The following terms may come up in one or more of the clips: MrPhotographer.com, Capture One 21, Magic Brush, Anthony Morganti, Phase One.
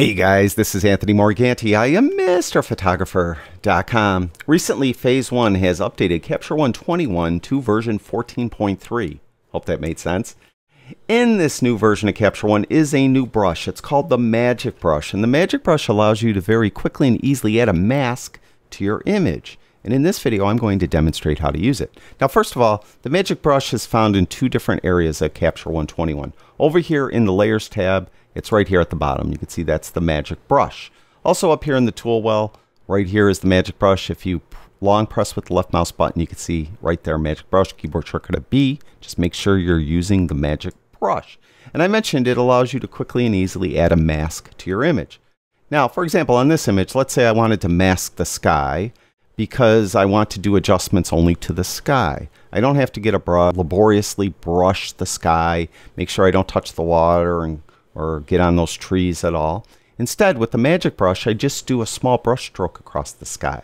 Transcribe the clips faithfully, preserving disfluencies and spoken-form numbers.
Hey guys, this is Anthony Morganti. I am Mister Photographer dot com. Recently, Phase One has updated Capture One twenty-one to version fourteen point three. Hope that made sense. In this new version of Capture One is a new brush. It's called the Magic Brush, and the Magic Brush allows you to very quickly and easily add a mask to your image. And in this video, I'm going to demonstrate how to use it. Now, first of all, the Magic Brush is found in two different areas of Capture One twenty-one. Over here in the Layers tab, it's right here at the bottom. You can see that's the Magic Brush. Also up here in the tool well, right here is the Magic Brush. If you long press with the left mouse button, you can see right there, Magic Brush, keyboard shortcut of B. Just make sure you're using the Magic Brush. And I mentioned it allows you to quickly and easily add a mask to your image. Now, for example, on this image, let's say I wanted to mask the sky, because I want to do adjustments only to the sky. I don't have to get a brush, laboriously brush the sky, make sure I don't touch the water and, or get on those trees at all. Instead, with the Magic Brush, I just do a small brush stroke across the sky.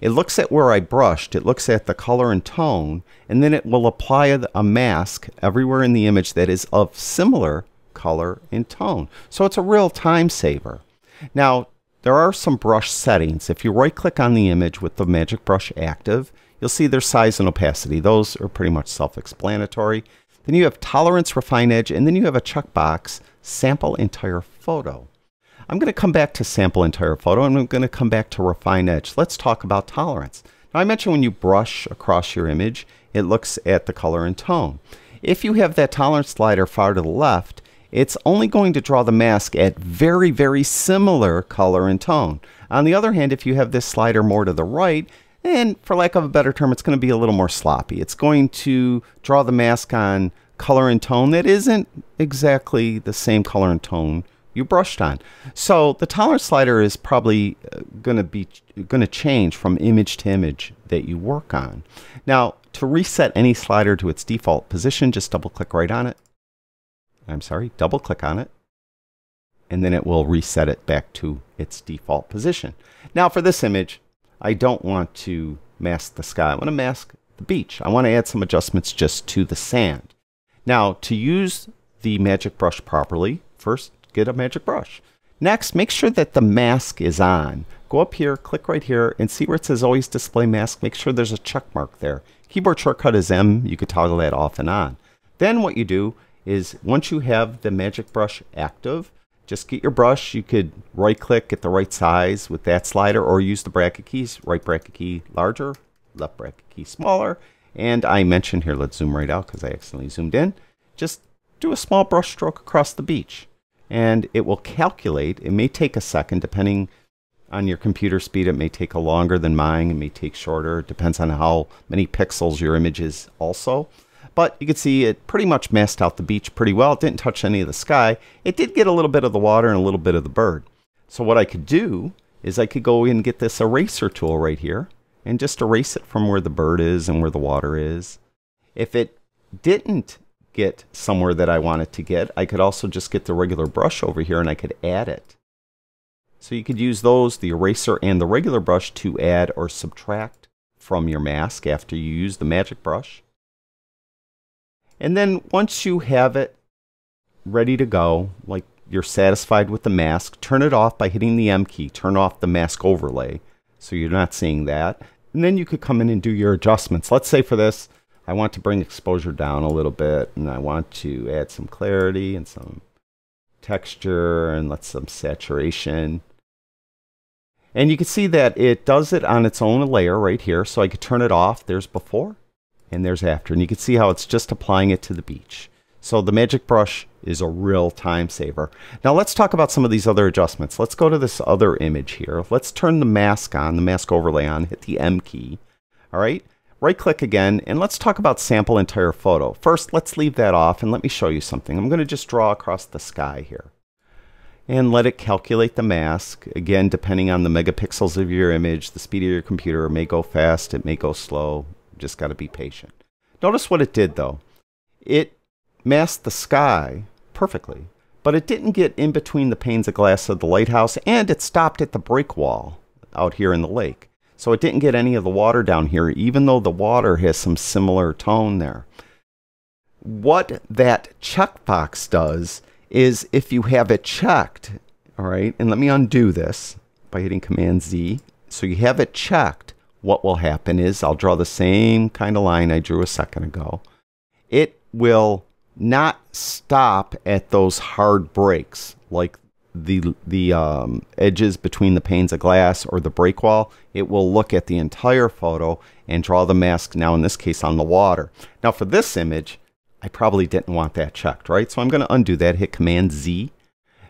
It looks at where I brushed, it looks at the color and tone, and then it will apply a, a mask everywhere in the image that is of similar color and tone. So it's a real time saver. Now, there are some brush settings. If you right-click on the image with the Magic Brush active, you'll see there's size and opacity. Those are pretty much self-explanatory. Then you have Tolerance, Refine Edge, and then you have a checkbox, Sample Entire Photo. I'm going to come back to Sample Entire Photo, and I'm going to come back to Refine Edge. Let's talk about tolerance. Now, I mentioned when you brush across your image, it looks at the color and tone. If you have that tolerance slider far to the left, it's only going to draw the mask at very, very similar color and tone. On the other hand, if you have this slider more to the right, and for lack of a better term, it's going to be a little more sloppy. It's going to draw the mask on color and tone that isn't exactly the same color and tone you brushed on. So the tolerance slider is probably going to be going to change from image to image that you work on. Now, to reset any slider to its default position, just double click right on it. I'm sorry, double click on it, and then it will reset it back to its default position. Now for this image, I don't want to mask the sky. I want to mask the beach. I want to add some adjustments just to the sand. Now, to use the Magic Brush properly, first get a Magic Brush. Next, make sure that the mask is on. Go up here, click right here, and see where it says Always Display Mask. Make sure there's a check mark there. Keyboard shortcut is M. You could toggle that off and on. Then what you do is once you have the Magic Brush active, just get your brush. You could right click at the right size with that slider, or use the bracket keys, right bracket key larger, left bracket key smaller. And I mentioned here, let's zoom right out because I accidentally zoomed in. Just do a small brush stroke across the beach and it will calculate. It may take a second depending on your computer speed. It may take a longer than mine. It may take shorter. It depends on how many pixels your image is also. But you can see it pretty much masked out the beach pretty well. It didn't touch any of the sky. It did get a little bit of the water and a little bit of the bird. So what I could do is I could go in and get this eraser tool right here and just erase it from where the bird is and where the water is. If it didn't get somewhere that I wanted to get, I could also just get the regular brush over here and I could add it. So you could use those, the eraser and the regular brush, to add or subtract from your mask after you use the Magic Brush. And then once you have it ready to go, like you're satisfied with the mask, turn it off by hitting the M key. Turn off the mask overlay so you're not seeing that. And then you could come in and do your adjustments. Let's say for this, I want to bring exposure down a little bit, and I want to add some clarity and some texture and let's some saturation. And you can see that it does it on its own layer right here. So I could turn it off. There's before. And there's after, and you can see how it's just applying it to the beach. So the Magic Brush is a real time saver. Now let's talk about some of these other adjustments. Let's go to this other image here. Let's turn the mask on, the mask overlay on, hit the M key. All right, right click again, and let's talk about Sample Entire Photo. First, let's leave that off and let me show you something. I'm going to just draw across the sky here and let it calculate the mask. Again, depending on the megapixels of your image, the speed of your computer, it may go fast, it may go slow. Just got to be patient. Notice what it did though. It masked the sky perfectly, but it didn't get in between the panes of glass of the lighthouse, and it stopped at the break wall out here in the lake. So it didn't get any of the water down here, even though the water has some similar tone there. What that checkbox does is if you have it checked, all right? And let me undo this by hitting Command Z. So you have it checked. What will happen is I'll draw the same kind of line I drew a second ago. It will not stop at those hard breaks, like the, the um, edges between the panes of glass or the break wall. It will look at the entire photo and draw the mask, now in this case on the water. Now for this image, I probably didn't want that checked, right? So I'm going to undo that, hit Command Z,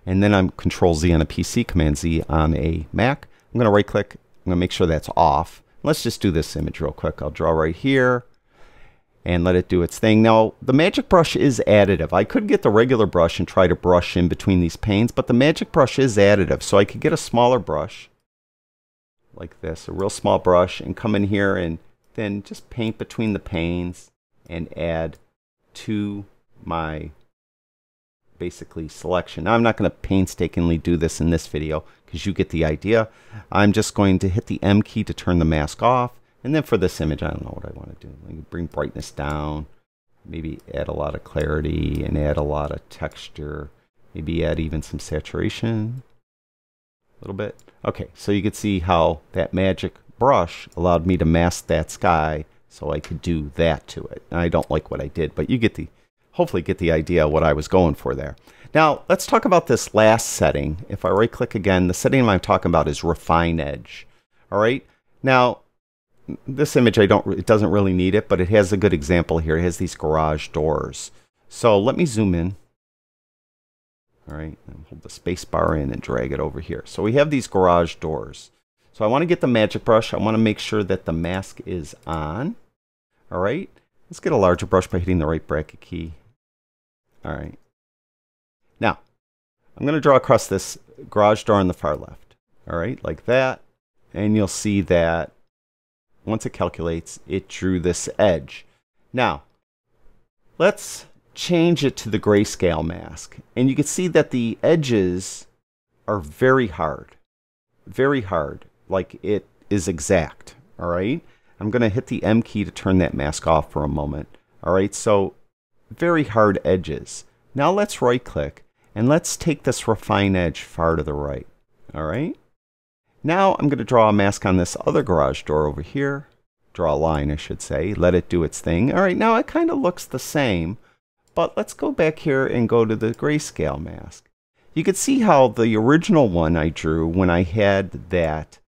and then I'm Control Z on a P C, Command Z on a Mac. I'm going to right click, I'm going to make sure that's off. Let's just do this image real quick. I'll draw right here and let it do its thing. Now, the Magic Brush is additive. I could get the regular brush and try to brush in between these panes, but the Magic Brush is additive. So I could get a smaller brush, like this, a real small brush, and come in here and then just paint between the panes and add to my, basically, selection. Now, I'm not going to painstakingly do this in this video because you get the idea. I'm just going to hit the M key to turn the mask off. And then for this image, I don't know what I want to do. Let me bring brightness down, maybe add a lot of clarity and add a lot of texture, maybe add even some saturation a little bit. Okay, so you can see how that Magic Brush allowed me to mask that sky, so I could do that to it. And I don't like what I did, but you get the, hopefully get the idea of what I was going for there. Now, let's talk about this last setting. If I right click again, the setting I'm talking about is Refine Edge. All right, now, this image, I don't, it doesn't really need it, but it has a good example here. It has these garage doors. So let me zoom in. All right, hold the space bar in and drag it over here. So we have these garage doors. So I want to get the Magic Brush. I want to make sure that the mask is on. All right, let's get a larger brush by hitting the right bracket key. All right. Now, I'm going to draw across this garage door on the far left. All right, like that. And you'll see that once it calculates, it drew this edge. Now, let's change it to the grayscale mask. And you can see that the edges are very hard. Very hard. Like it is exact. All right? I'm going to hit the M key to turn that mask off for a moment. All right? So, very hard edges. Now let's right click and let's take this refine edge far to the right. All right? Now I'm going to draw a mask on this other garage door over here. Draw a line, I should say. Let it do its thing. All right, now it kind of looks the same, but let's go back here and go to the grayscale mask. You can see how the original one I drew, when I had that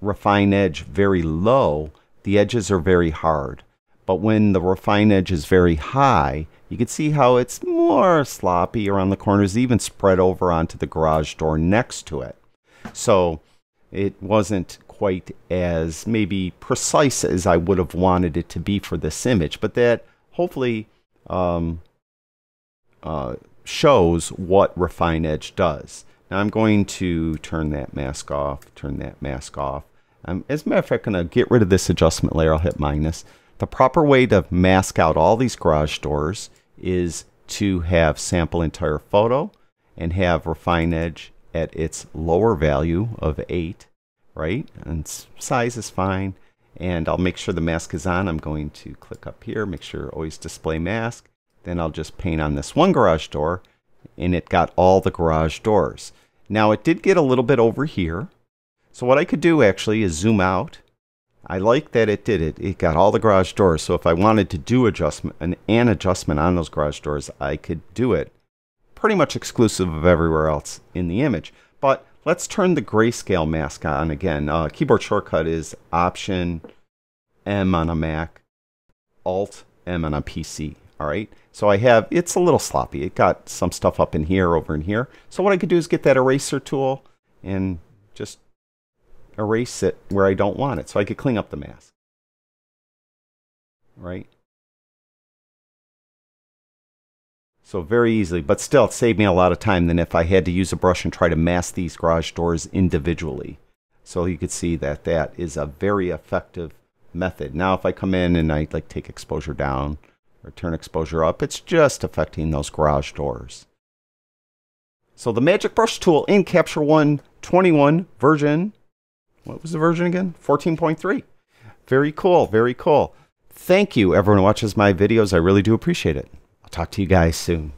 refine edge very low, the edges are very hard. But when the refine edge is very high, you can see how it's more sloppy around the corners, even spread over onto the garage door next to it. So it wasn't quite as maybe precise as I would have wanted it to be for this image, but that hopefully um, uh, shows what Refine Edge does. Now I'm going to turn that mask off, turn that mask off. Um, as a matter of fact, I'm going to get rid of this adjustment layer. I'll hit minus. The proper way to mask out all these garage doors is to have sample entire photo and have Refine Edge at its lower value of eight, right? And size is fine. And I'll make sure the mask is on. I'm going to click up here, make sure always display mask. Then I'll just paint on this one garage door, and it got all the garage doors. Now it did get a little bit over here. So what I could do actually is zoom out. I like that it did it. It got all the garage doors. So if I wanted to do adjustment, an, an adjustment on those garage doors, I could do it. Pretty much exclusive of everywhere else in the image. But let's turn the grayscale mask on again. Uh, keyboard shortcut is Option M on a Mac, Alt M on a P C. All right, so I have, it's a little sloppy. It got some stuff up in here, over in here. So what I could do is get that eraser tool and just erase it where I don't want it. So I could clean up the mask. All right. So very easily, but still it saved me a lot of time than if I had to use a brush and try to mask these garage doors individually. So you could see that that is a very effective method. Now if I come in and I like take exposure down or turn exposure up, it's just affecting those garage doors. So the Magic Brush tool in Capture One twenty-one version, what was the version again? fourteen point three. Very cool, very cool. Thank you everyone who watches my videos. I really do appreciate it. Talk to you guys soon.